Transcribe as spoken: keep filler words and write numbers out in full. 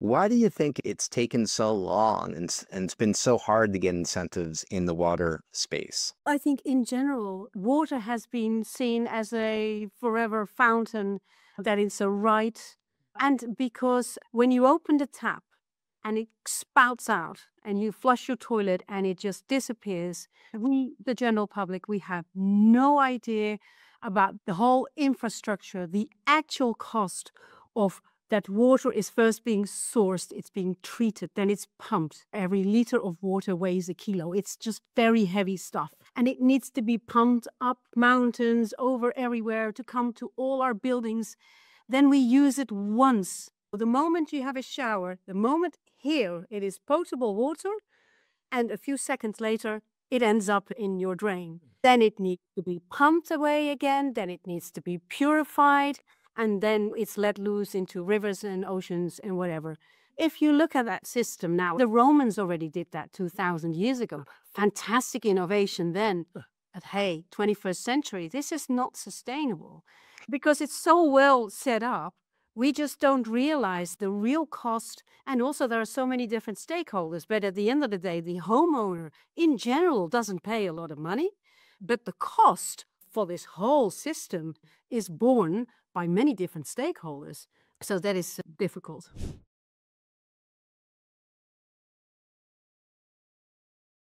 Why do you think it's taken so long and, s- and it's been so hard to get incentives in the water space? I think in general, water has been seen as a forever fountain, that it's a right. And because when you open the tap and it spouts out and you flush your toilet and it just disappears, we, the general public, we have no idea about the whole infrastructure, the actual cost of that water is first being sourced, it's being treated, then it's pumped. Every liter of water weighs a kilo. It's just very heavy stuff. And it needs to be pumped up mountains, over everywhere, to come to all our buildings. Then we use it once. The moment you have a shower, the moment here it is potable water, and a few seconds later, it ends up in your drain. Then it needs to be pumped away again, then it needs to be purified, and then it's let loose into rivers and oceans and whatever. If you look at that system now, the Romans already did that two thousand years ago. Fantastic innovation then. But hey, twenty-first century, this is not sustainable because it's so well set up. We just don't realize the real cost. And also there are so many different stakeholders. But at the end of the day, the homeowner in general doesn't pay a lot of money. But the cost for this whole system is borne by many different stakeholders. So that is difficult.